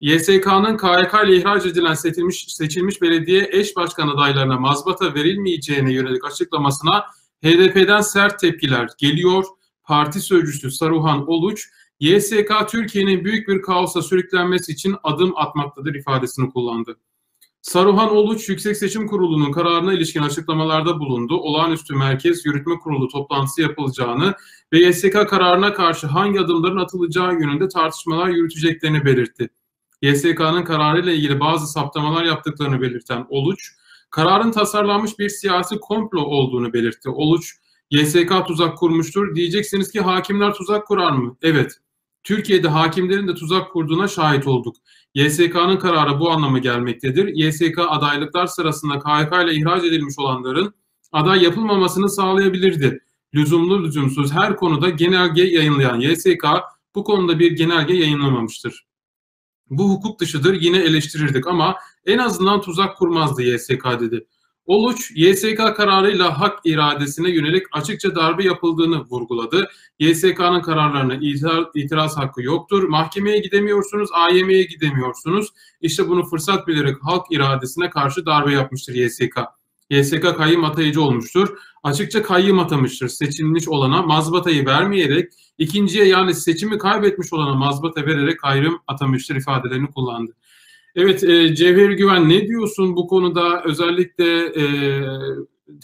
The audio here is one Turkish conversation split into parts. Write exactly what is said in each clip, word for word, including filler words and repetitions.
Y S K'nın K H K ile ihraç edilen seçilmiş, seçilmiş belediye eş başkan adaylarına mazbata verilmeyeceğine yönelik açıklamasına H D P'den sert tepkiler geliyor. Parti sözcüsü Saruhan Oluç, Y S K Türkiye'nin büyük bir kaosa sürüklenmesi için adım atmaktadır ifadesini kullandı. Saruhan Oluç, Yüksek Seçim Kurulu'nun kararına ilişkin açıklamalarda bulundu. Olağanüstü Merkez Yürütme Kurulu toplantısı yapılacağını ve Y S K kararına karşı hangi adımların atılacağı yönünde tartışmalar yürüteceklerini belirtti. Y S K'nın kararıyla ilgili bazı saptamalar yaptıklarını belirten Oluç, kararın tasarlanmış bir siyasi komplo olduğunu belirtti. Oluç, Y S K tuzak kurmuştur. Diyeceksiniz ki hakimler tuzak kurar mı? Evet. Türkiye'de hakimlerin de tuzak kurduğuna şahit olduk. Y S K'nın kararı bu anlama gelmektedir. Y S K adaylıklar sırasında K H K ile ihraç edilmiş olanların aday yapılmamasını sağlayabilirdi. Lüzumlu lüzumsuz her konuda genelge yayınlayan Y S K bu konuda bir genelge yayınlamamıştır. Bu hukuk dışıdır, yine eleştirirdik ama en azından tuzak kurmazdı Y S K dedi. Oluç, Y S K kararıyla hak iradesine yönelik açıkça darbe yapıldığını vurguladı. Y S K'nın kararlarına itiraz hakkı yoktur. Mahkemeye gidemiyorsunuz, A Y M'ye gidemiyorsunuz. İşte bunu fırsat bilerek halk iradesine karşı darbe yapmıştır Y S K. Y S K kayyım atayıcı olmuştur. Açıkça kayyım atamıştır. Seçilmiş olana mazbatayı vermeyerek, ikinciye yani seçimi kaybetmiş olana mazbata vererek kayyım atamıştır ifadelerini kullandı. Evet, e, Cevheri Güven, ne diyorsun bu konuda? Özellikle e,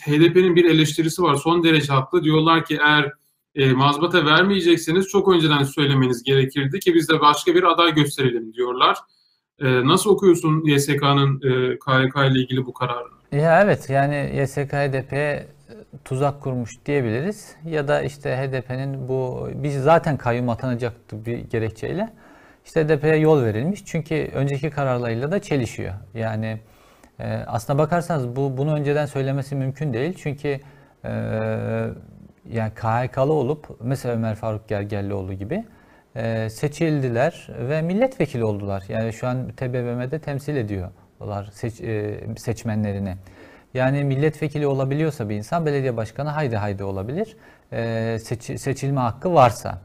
H D P'nin bir eleştirisi var, son derece haklı. Diyorlar ki eğer e, mazbata vermeyecekseniz çok önceden söylemeniz gerekirdi ki biz de başka bir aday gösterelim diyorlar. E, nasıl okuyorsun Y S K'nın e, K H K ile ilgili bu kararı? Ya evet, yani Y S K H D P'ye tuzak kurmuş diyebiliriz ya da işte H D P'nin bu, biz zaten kayyum atanacaktı bir gerekçeyle. İşte H D P'ye yol verilmiş çünkü önceki kararlarıyla da çelişiyor. Yani e, aslına bakarsanız bu, bunu önceden söylemesi mümkün değil. Çünkü e, yani K H K'lı olup mesela Ömer Faruk Gergerlioğlu gibi e, seçildiler ve milletvekili oldular. Yani şu an T B M M'de temsil ediyorlar seç, e, seçmenlerini. Yani milletvekili olabiliyorsa bir insan belediye başkanı haydi haydi olabilir. E, seç, seçilme hakkı varsa.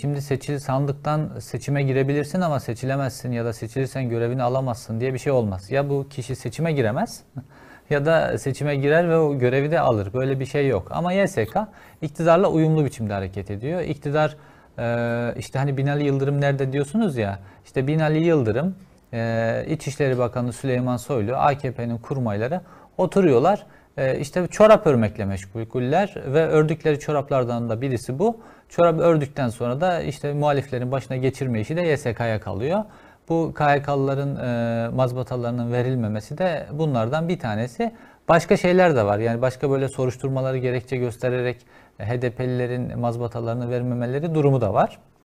Şimdi seçil sandıktan seçime girebilirsin ama seçilemezsin ya da seçilirsen görevini alamazsın diye bir şey olmaz. Ya bu kişi seçime giremez ya da seçime girer ve o görevi de alır. Böyle bir şey yok. Ama Y S K iktidarla uyumlu biçimde hareket ediyor. İktidar işte hani Binali Yıldırım nerede diyorsunuz ya, işte Binali Yıldırım, İçişleri Bakanı Süleyman Soylu, A K P'nin kurmayları oturuyorlar. İşte çorap örmekle meşguller ve ördükleri çoraplardan da birisi bu. Çorap ördükten sonra da işte muhaliflerin başına geçirme işi de Y S K'ya kalıyor. Bu K H K'lıların e, mazbatalarının verilmemesi de bunlardan bir tanesi. Başka şeyler de var. Yani başka böyle soruşturmaları gerekçe göstererek H D P'lilerin mazbatalarını vermemeleri durumu da var.